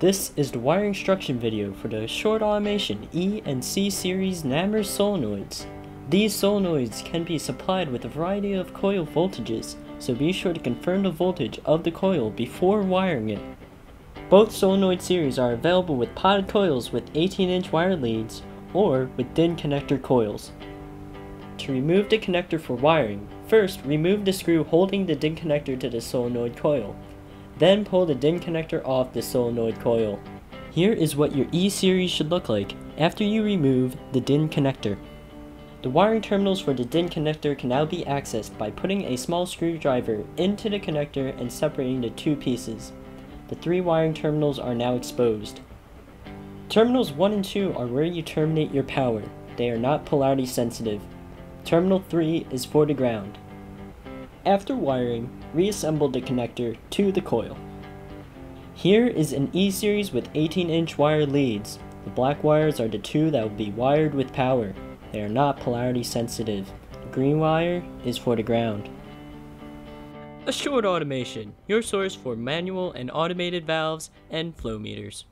This is the wire instruction video for the Assured Automation E and C Series NAMUR solenoids. These solenoids can be supplied with a variety of coil voltages, so be sure to confirm the voltage of the coil before wiring it. Both solenoid series are available with potted coils with 18-inch wire leads or with DIN connector coils. To remove the connector for wiring, first remove the screw holding the DIN connector to the solenoid coil. Then pull the DIN connector off the solenoid coil. Here is what your E series should look like after you remove the DIN connector. The wiring terminals for the DIN connector can now be accessed by putting a small screwdriver into the connector and separating the two pieces. The three wiring terminals are now exposed. Terminals 1 and 2 are where you terminate your power. They are not polarity sensitive. Terminal 3 is for the ground. After wiring, reassemble the connector to the coil. Here is an E series with 18-inch wire leads. The black wires are the two that will be wired with power. They are not polarity sensitive. The green wire is for the ground. Assured Automation, your source for manual and automated valves and flow meters.